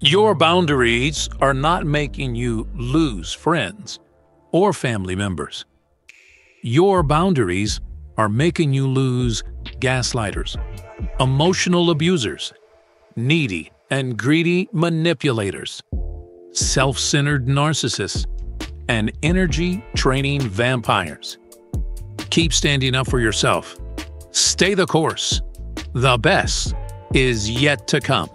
Your boundaries are not making you lose friends or family members. Your boundaries are making you lose gaslighters, emotional abusers, needy and greedy manipulators, self-centered narcissists, and energy-draining vampires. Keep standing up for yourself. Stay the course. The best is yet to come.